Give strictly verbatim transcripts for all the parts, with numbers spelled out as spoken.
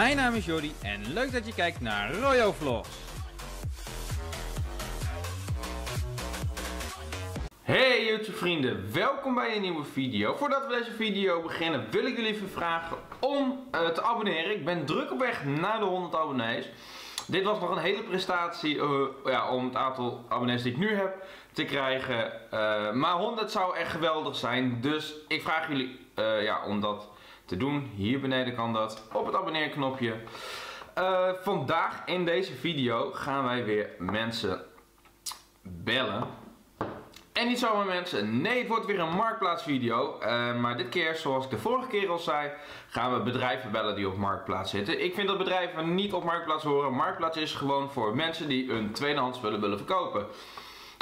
Mijn naam is Jordi en leuk dat je kijkt naar RoJo Vlogs. Hey YouTube vrienden, welkom bij een nieuwe video. Voordat we deze video beginnen wil ik jullie even vragen om uh, te abonneren. Ik ben druk op weg naar de honderd abonnees. Dit was nog een hele prestatie uh, ja, om het aantal abonnees die ik nu heb te krijgen. Uh, maar honderd zou echt geweldig zijn. Dus ik vraag jullie uh, ja, om dat te doen. Hier beneden kan dat. Op het abonneerknopje. Uh, vandaag in deze video gaan wij weer mensen bellen. En niet zomaar mensen. Nee, het wordt weer een marktplaatsvideo. Uh, maar dit keer, zoals ik de vorige keer al zei, gaan we bedrijven bellen die op marktplaats zitten. Ik vind dat bedrijven niet op marktplaats horen. Marktplaats is gewoon voor mensen die hun tweedehands spullen willen verkopen.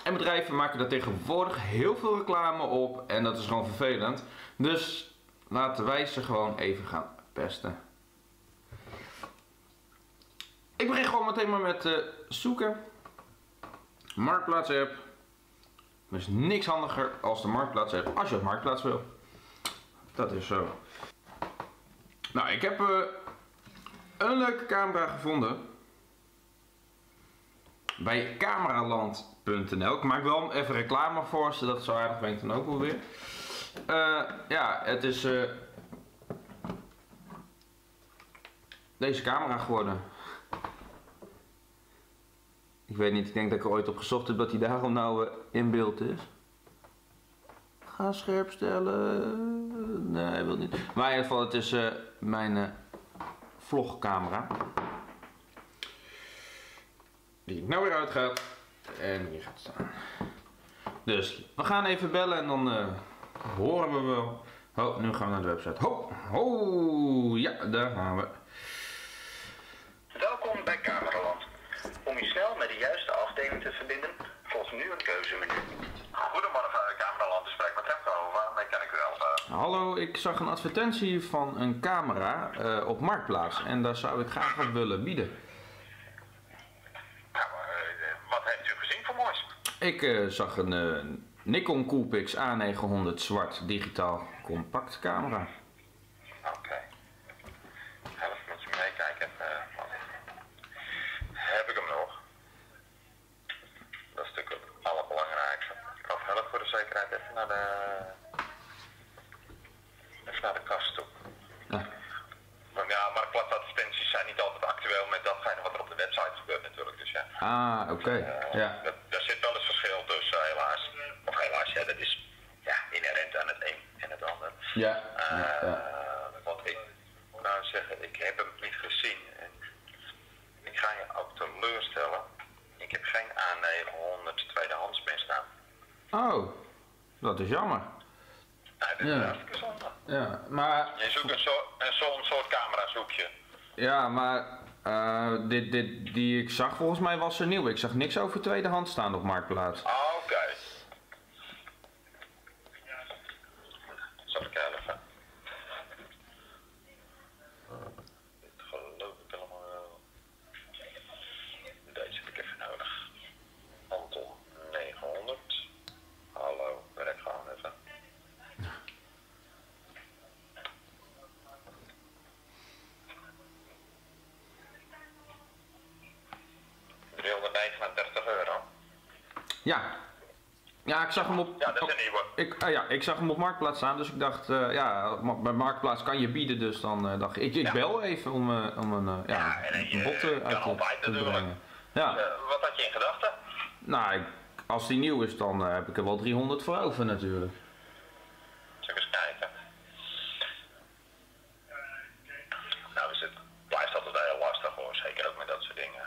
En bedrijven maken daar tegenwoordig heel veel reclame op. En dat is gewoon vervelend. Dus laten wij ze gewoon even gaan pesten. Ik begin gewoon meteen maar met uh, zoeken. Marktplaatsapp. Dus niks handiger als de Marktplaatsapp als je op Marktplaats wil. Dat is zo. Nou, ik heb uh, een leuke camera gevonden. Bij cameraland punt n l. Ik maak wel even reclame voor ze, dat zo aardig ben ik dan ook wel weer. Uh, ja, het is uh, deze camera geworden. Ik weet niet, ik denk dat ik er ooit op gezocht heb dat hij daarom nou uh, in beeld is. Ga scherp stellen. Nee, hij wil niet. Maar in ieder geval, het is uh, mijn uh, vlogcamera. Die nou weer uitgaat. En hier gaat staan. Dus we gaan even bellen en dan uh, horen we wel. Oh, nu gaan we naar de website. Ho, ho, ja, daar gaan we. Welkom bij Cameraland. Om je snel met de juiste afdeling te verbinden, volgt nu een keuzemenu. Goedemorgen, Cameraland. Ik spreek met Remco. Waarmee kan ik u helpen? Hallo, ik zag een advertentie van een camera uh, op Marktplaats en daar zou ik graag wat willen bieden. Nou, uh, wat heeft u gezien voor moois? Ik uh, zag een uh, Nikon Coolpix A negen honderd zwart digitaal compact camera. Oké. Okay. Help met je meekijken. Uh, Heb ik hem nog? Dat is natuurlijk het allerbelangrijkste. Of help voor de zekerheid even naar de, even naar de kast toe. Ja. Maar ja, marktplaatsadvertenties zijn niet altijd actueel met datgene wat er op de website gebeurt natuurlijk. Dus ja. Ah, oké. Okay. Uh, ja. Daar zit wel eens verschil tussen, helaas. Of helaas, ja, dat is ja, inherent aan het een en het ander. Ja. Uh, ja, ja. Wat ik nou zeggen, ik heb hem niet gezien. Ik ga je ook teleurstellen. Ik heb geen A negen honderd tweedehands meer staan. Oh, dat is jammer. Nee, dat is ja. hartstikke zonde. Ja, maar... Je zoekt een zo'n soort camera zoek je. Ja, maar uh, dit, dit, die ik zag volgens mij was er nieuw. Ik zag niks over tweedehands staan op Marktplaats. Oké. Okay. Zal ik even. driehonderdnegenendertig euro. Ja. Ja, ik zag hem op... Ja, dat is een nieuwe. Ik, ah ja, ik zag hem op Marktplaats staan, dus ik dacht, uh, ja, bij Marktplaats kan je bieden, dus dan uh, dacht ik, ik ja. bel even om, uh, om een uh, ja, ja, een bot uh, uit te, te brengen. Ja. Uh, wat had je in gedachten? Nou, ik, als die nieuw is, dan uh, heb ik er wel driehonderd voor over natuurlijk. Zal ik eens kijken. Nou, is het, blijft altijd heel lastig hoor, zeker ook met dat soort dingen.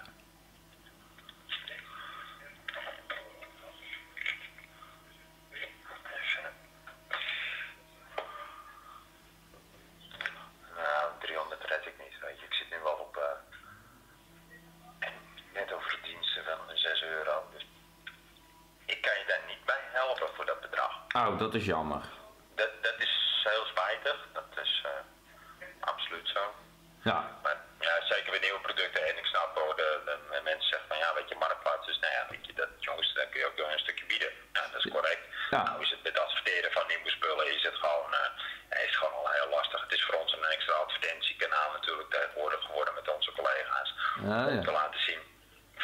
Oh, dat is jammer. Dat, dat is heel spijtig, dat is uh, absoluut zo. Ja. Maar ja, zeker bij nieuwe producten, en ik snap hoor, de, de, de mensen zeggen van ja, weet je, Marktplaats is, nou ja, weet je, dat jongens, dan kun je ook door een stukje bieden. Ja, dat is correct. Ja. Nou is het met adverteren van nieuwe spullen, is het gewoon, uh, is gewoon al heel lastig. Het is voor ons een extra advertentiekanaal natuurlijk tegenwoordig geworden. ja, om ja. te laten zien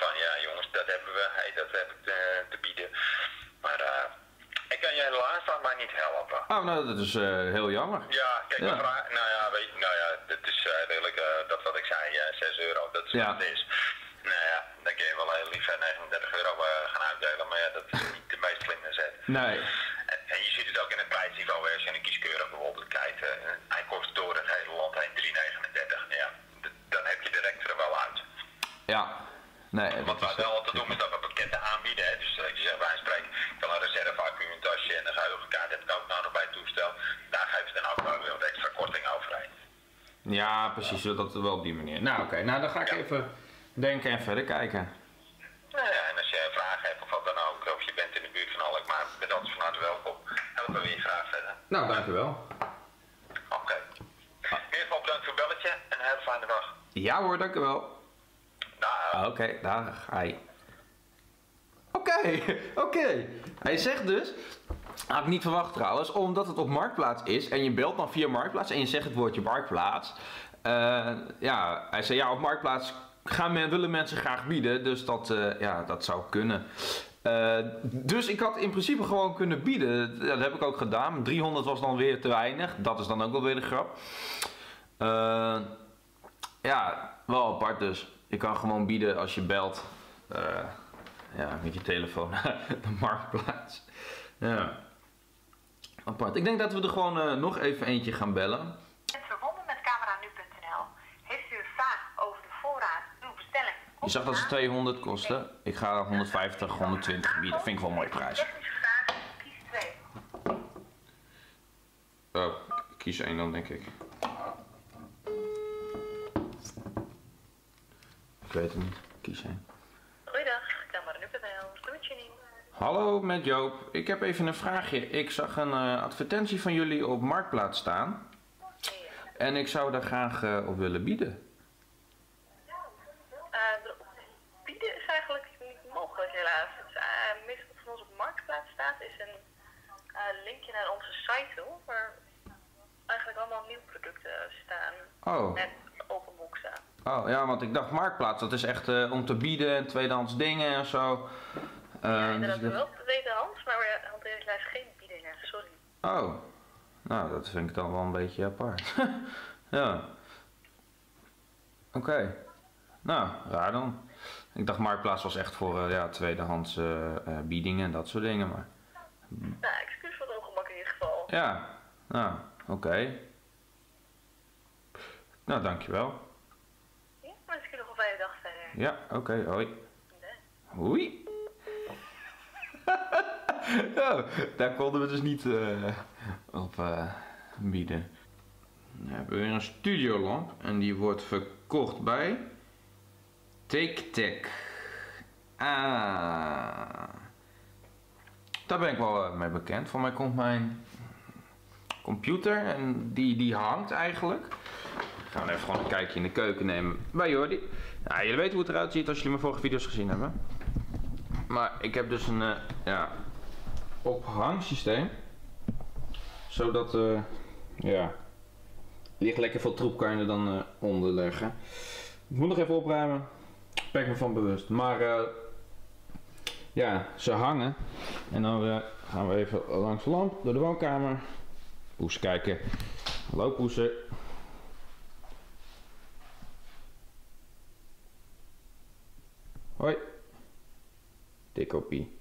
van ja jongens, dat hebben we, hey, dat heb ik te, te bieden. Maar uh, ik kan je helaas dan maar niet helpen. Oh, nou dat is uh, heel jammer. Ja, kijk, ja. Vraag, nou ja, weet, nou ja, dat is uh, eigenlijk uh, dat wat ik zei, uh, zes euro, dat is ja. wat het is. Nou ja, dan kun je wel heel lief negenendertig euro uh, gaan uitdelen, maar ja, dat is niet de meest slimme zet. Nee. En, en je ziet het ook in het prijsniveau, als je in een kieskeurig bijvoorbeeld kijkt, uh, hij kost door het hele land heen drie negenendertig. Ja, dan heb je de rek er wel uit. Ja, nee. Wat wij wel altijd doen is dat we pakketten aanbieden, hè. Dus dat je zegt, wij spreken van een reserveaccu, een tasje en een geheugenkaart heb ik ook nou nog bij het toestel. Daar geven ze dan ook wel weer wat extra korting overheen. Ja, precies, ja. dat wel op die manier. Nou oké, okay. nou dan ga ik ja. even... denken en verder kijken. Nou ja, en als je vragen hebt of wat dan ook, of je bent in de buurt van Alkmaar, ben altijd van harte welkom. Helpen we je graag verder. Nou, dankjewel. Oké. Okay. Ah. In ieder geval bedankt voor het belletje en een hele fijne dag. Ja hoor, dankjewel. Dag. Oké, okay, dag. Hi. Oké, okay, oké. Okay. Hij zegt dus, had ik niet verwacht trouwens, omdat het op Marktplaats is en je belt dan via Marktplaats en je zegt het woordje Marktplaats. Uh, ja, hij zei ja, op Marktplaats Gaan men, willen mensen graag bieden, dus dat, uh, ja, dat zou kunnen. Uh, dus ik had in principe gewoon kunnen bieden. Dat heb ik ook gedaan. driehonderd was dan weer te weinig. Dat is dan ook wel weer de grap. Uh, ja, wel apart dus. Je kan gewoon bieden als je belt. Uh, ja, met je telefoon. De Marktplaats. Ja. Apart. Ik denk dat we er gewoon uh, nog even eentje gaan bellen. Je zag dat ze tweehonderd kosten. Ik ga honderdvijftig, honderdtwintig bieden. Vind ik wel een mooie prijs. Oh, ik kies één dan denk ik. Ik weet het niet. Ik kies één. Goeiedag, cameraland punt n l. Doe het je niet. Hallo met Joop. Ik heb even een vraagje. Ik zag een uh, advertentie van jullie op Marktplaats staan. En ik zou daar graag uh, op willen bieden. Is een uh, linkje naar onze site toe, waar eigenlijk allemaal nieuwe producten staan oh. en openboek staan. Oh ja, want ik dacht Marktplaats, dat is echt uh, om te bieden en tweedehands dingen en zo. Uh, ja, inderdaad dus wel tweedehands, maar we hanteren helaas geen biedingen, sorry. Oh, nou dat vind ik dan wel een beetje apart. ja. Oké. Okay. Nou, raar dan. Ik dacht Marktplaats was echt voor uh, ja, tweedehands uh, uh, biedingen en dat soort dingen, maar... Nou, excuus voor het ongemak in ieder geval. Ja, nou, oké. Okay. Nou, dankjewel. Ja, maar ik nog een fijne dag verder. Ja, oké, okay, hoi. Nee. Hoi. oh, daar konden we dus niet uh, op uh, bieden. Dan hebben we weer een studiolamp en die wordt verkocht bij... Tic-tic. Ah. Daar ben ik wel mee bekend. Voor mij komt mijn computer en die, die hangt eigenlijk. Gaan we even gewoon een kijkje in de keuken nemen bij Jordi. Nou, jullie weten hoe het eruit ziet als jullie mijn vorige video's gezien hebben. Maar ik heb dus een uh, ja, ophangsysteem. Zodat uh, ja, ligt lekker veel troep kan je er dan uh, onder leggen. Ik moet nog even opruimen, daar ben ik me van bewust. Maar uh, ja, ze hangen. En dan uh, gaan we even langs de lamp, door de woonkamer. Poes kijken. Hallo poesen. Hoi. Tikkoppie.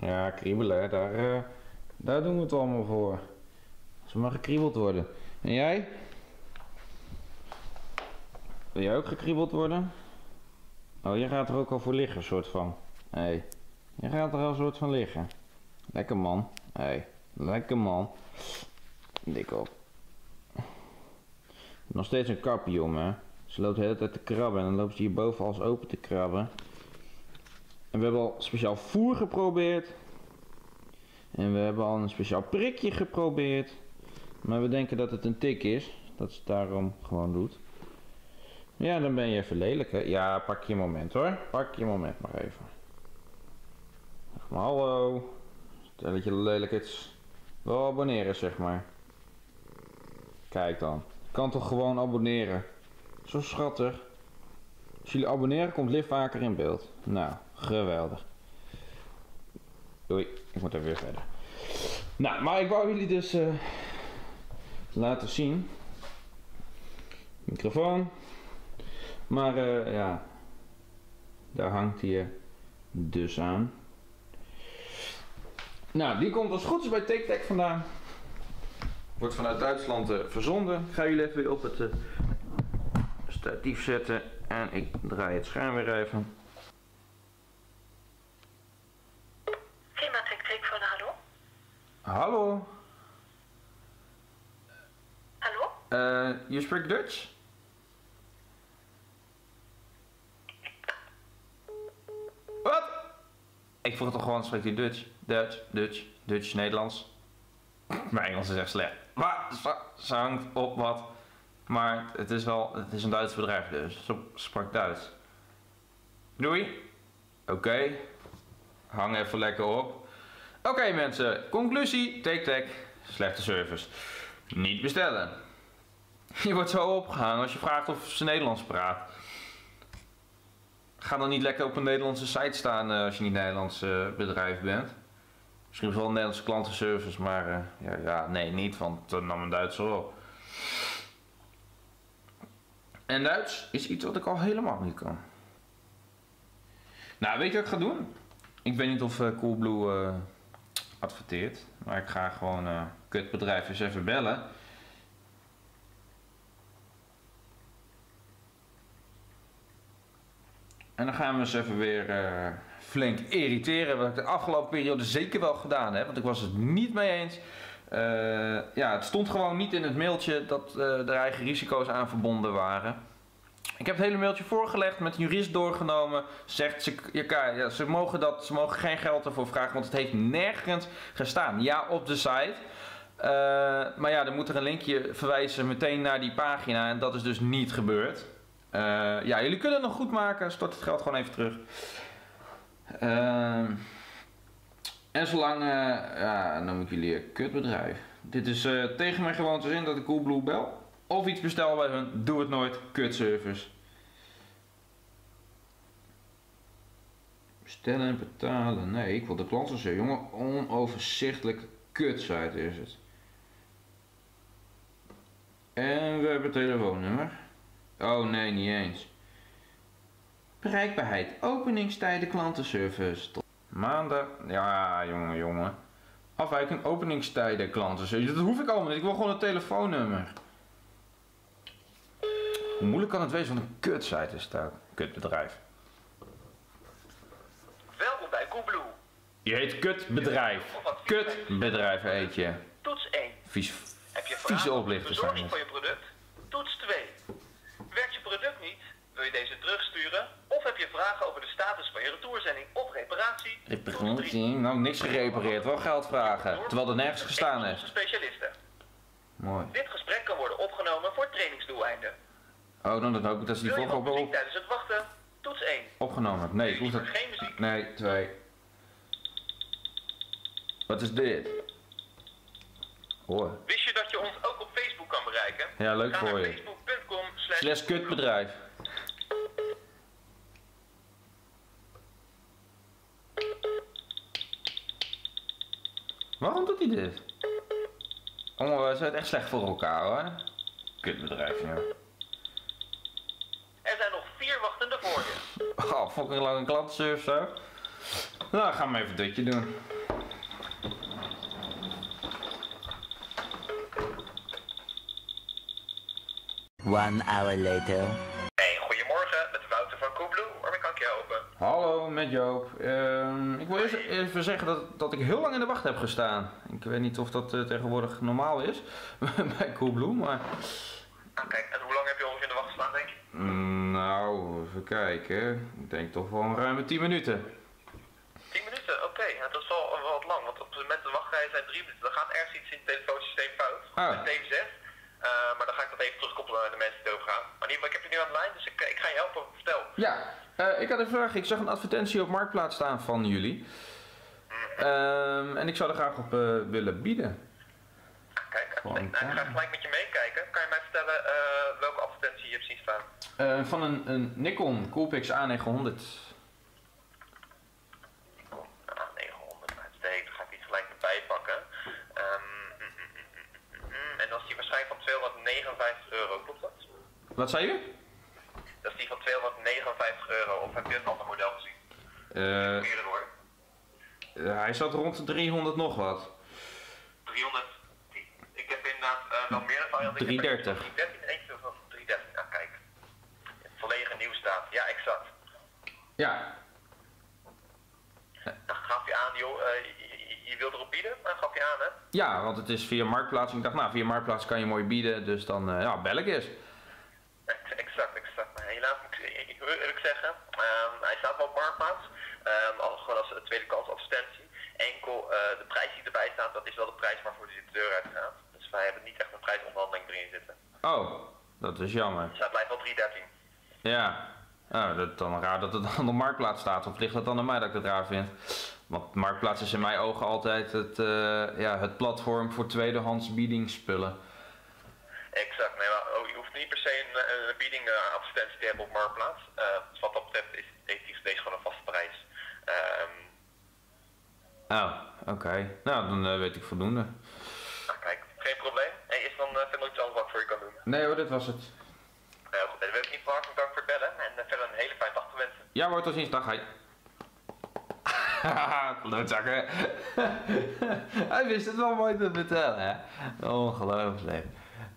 Ja, kriebelen, daar, uh, daar doen we het allemaal voor. Ze mag gekriebeld worden. En jij? Wil jij ook gekriebeld worden? Oh, je gaat er ook al voor liggen, soort van. Hé, hey. Je gaat er al een soort van liggen. Lekker man. Hé, hey. Lekker man. Dik op. Nog steeds een kapje, jongen. Ze loopt de hele tijd te krabben en dan loopt ze hierboven alles open te krabben. En we hebben al speciaal voer geprobeerd. En we hebben al een speciaal prikje geprobeerd. Maar we denken dat het een tik is. Dat ze het daarom gewoon doet. Ja, dan ben je even lelijk, hè? Ja, pak je moment hoor. Pak je moment maar even. Zeg maar hallo. Stel dat je lelijk is. Wel abonneren, zeg maar. Kijk dan. Je kan toch gewoon abonneren. Zo schattig. Als jullie abonneren komt Liv vaker in beeld. Nou, geweldig. Doei, ik moet even weer verder. Nou, maar ik wou jullie dus uh, laten zien. Microfoon. Maar uh, ja, daar hangt hij dus aan. Nou, die komt als goed is bij Tic-tic vandaan. Wordt vanuit Duitsland uh, verzonden. Ik ga jullie even weer op het uh, statief zetten. En ik draai het scherm weer even. Prima, Tic-tic van hallo. Hallo. Hallo? Uh, je spreekt Dutch? Wat? Ik vroeg toch gewoon, spreekt hij Dutch? Dutch, Dutch, Dutch, Nederlands. Mijn Engels is echt slecht. Maar ze hangt op wat. Maar het is wel, het is een Duits bedrijf dus. Ze sprak Duits. Doei. Oké. Okay. Hang even lekker op. Oké okay, mensen, conclusie. Tic-tic. Slechte service. Niet bestellen. Je wordt zo opgehangen als je vraagt of ze Nederlands praat. Ga dan niet lekker op een Nederlandse site staan uh, als je niet Nederlands uh, bedrijf bent. Misschien wel een Nederlandse klantenservice, maar uh, ja, ja, nee, niet, want dan uh, nam een Duitser op. En Duits is iets wat ik al helemaal niet kan. Nou, weet je wat ik ga doen? Ik weet niet of uh, Coolblue uh, adverteert, maar ik ga gewoon uh, kutbedrijf eens even bellen. En dan gaan we eens even weer uh, flink irriteren, wat ik de afgelopen periode zeker wel gedaan heb, want ik was het niet mee eens. Uh, ja, het stond gewoon niet in het mailtje dat uh, er eigen risico's aan verbonden waren. Ik heb het hele mailtje voorgelegd, met een jurist doorgenomen, zegt ze, ja, ja, ze, mogen dat, ze mogen geen geld ervoor vragen, want het heeft nergens gestaan. Ja, op de site. Uh, maar ja, dan moet er een linkje verwijzen meteen naar die pagina en dat is dus niet gebeurd. Uh, ja, jullie kunnen het nog goed maken, stort het geld gewoon even terug. Uh, en zolang, uh, ja, noem ik jullie een kutbedrijf. Dit is uh, tegen mijn gewoontes in dat ik Coolblue bel. Of iets bestel bij hun, doe het nooit, kutservice. Bestellen en betalen, nee, ik wil de klanten zo, jongen, onoverzichtelijke kutsite is het. En we hebben telefoonnummer. Oh nee, niet eens. Bereikbaarheid, openingstijden, klantenservice. Tot maandag. Ja, jongen, jongen. Afwijking, openingstijden, klantenservice. Dat hoef ik allemaal niet. Ik wil gewoon een telefoonnummer. Hoe moeilijk kan het wezen, want een kutsite is daar. Kutbedrijf. Welkom bij Coolblue. Je heet kutbedrijf. Kutbedrijf heet je. Toets één. Vies, vieze oplichters zijn het. Voor je product. Toets twee. Werkt je product niet? Wil je deze terugsturen? Of heb je vragen over de status van je retourzending of reparatie? Reparatie? Nou, niks gerepareerd. Wel geld vragen. Terwijl er nergens gestaan heeft. Specialisten. Mooi. Dit gesprek kan worden opgenomen voor trainingsdoeleinden. Oh, dan hoop ik dat ze die volgende op... Wil tijdens het wachten? Toets één. Opgenomen. Nee, ik hoef dat... Geen muziek. Nee, twee. Wat is dit? Hoor. Wist je dat je ons ook op Facebook kan bereiken? Ja, leuk voor je. Slash kutbedrijf. Waarom doet hij dit? Oh, we zijn echt slecht voor elkaar hoor. Kutbedrijf, ja. Er zijn nog vier wachtende voor je. Oh, fucking lange klantensurf zo. Nou, gaan we even ditje doen. One hour later. Hey, goedemorgen, met Wouter van Coolblue. Waarmee kan ik je helpen? Hallo, met Joop. Um, ik wil eerst even zeggen dat, dat ik heel lang in de wacht heb gestaan. Ik weet niet of dat uh, tegenwoordig normaal is bij Coolblue, maar... Ah, kijk, en hoe lang heb je ongeveer in de wacht gestaan, denk je? Mm, nou, even kijken. Ik denk toch wel een ruime tien minuten. tien minuten? Oké, okay. Ja, dat is wel, wel wat lang, want op het moment de wachtrij zijn drie minuten. Dan gaat ergens iets in het telefoonsysteem fout. Ah. Met T V zes. Uh, maar dan ga ik dat even terugkoppelen aan de mensen die erover gaan. Maar ik heb je nu aan de lijn, dus ik, ik ga je helpen. Vertel. Ja, uh, ik had een vraag. Ik zag een advertentie op Marktplaats staan van jullie. Mm-hmm. um, en ik zou er graag op uh, willen bieden. Kijk, ik ga gelijk met je meekijken. Kan je mij vertellen uh, welke advertentie hier precies staan? Uh, van een, een Nikon Coolpix A negen honderd. Nikon A negen honderd, uitstekend. Dan ga ik die gelijk erbij pakken. Um, mm, mm, mm, mm. En dat is die waarschijnlijk van tweehonderdnegenenvijftig euro, klopt dat? Wat zei je? Dat is die van tweehonderdnegenenvijftig euro, of heb je een ander model gezien? Uh, hoor. Uh, hij zat rond de driehonderd nog wat. driehonderd? Ik heb inderdaad uh, wel meer varianten. driehonderddertig. driehonderddertig, ah kijk. Volledige nieuw staat, ja exact. Ja. Dan gaf je aan joh, uh, je, je wilt erop bieden, dan gaf je aan hè? Ja, want het is via Marktplaats. Ik dacht nou, via Marktplaats kan je mooi bieden, dus dan uh, ja, bel ik eens. Exact, exact. Maar helaas moet ik, ik eerlijk zeggen, uh, hij staat wel op Marktplaats. Um, al, gewoon als een tweede kans advertentie. Enkel uh, de prijs die erbij staat, dat is wel de prijs waarvoor de deur uitgaat. Dus wij hebben niet echt een prijsonderhandeling erin zitten. Oh, dat is jammer. Dus dat blijft wel drie dertien. Ja, nou, dat is dan raar dat het dan op Marktplaats staat. Of ligt dat dan aan mij dat ik het raar vind? Want Marktplaats is in mijn ogen altijd het, uh, ja, het platform voor tweedehands biedingsspullen. Exact, nee, maar je hoeft niet per se een, een bieding uh, advertentie te hebben op Marktplaats. Uh, dus wat dat betreft is, heeft deze gewoon een vaste prijs. Um... Oh, oké. Okay. Nou, dan uh, weet ik voldoende. Nou, kijk, geen probleem. Hey, is dan uh, verder iets anders wat ik voor je kan doen? Nee hoor, dit was het. Uh, goed, dan wil ik niet van harte dank voor het bellen en uh, verder een hele fijne dag te wensen. Ja hoor, tot ziens, dag. Hai. Haha, klootzakken. Hij wist het wel mooi te vertellen, hè. Ongelooflijk.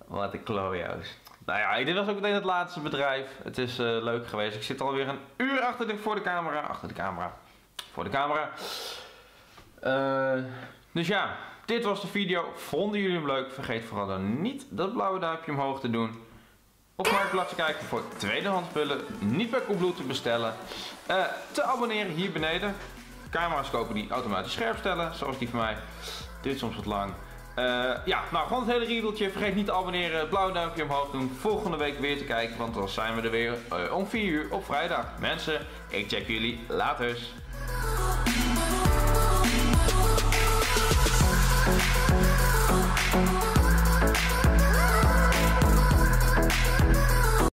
Wat een kloojoos. Nou ja, dit was ook meteen het laatste bedrijf. Het is uh, leuk geweest. Ik zit alweer een uur achter de, voor de camera. Achter de camera. Voor de camera. Uh, dus ja, dit was de video. Vonden jullie hem leuk? Vergeet vooral dan niet dat blauwe duimpje omhoog te doen. Op Marktplaats te kijken voor tweedehands spullen. Niet bij Coolblue te bestellen. Uh, te abonneren hier beneden. Camera's kopen die automatisch scherp stellen. Zoals die van mij. Dit is soms wat lang. Uh, ja, nou gewoon het hele riedeltje. Vergeet niet te abonneren, blauw duimpje omhoog doen. Volgende week weer te kijken, want dan zijn we er weer uh, om vier uur op vrijdag. Mensen, ik check jullie. Laters.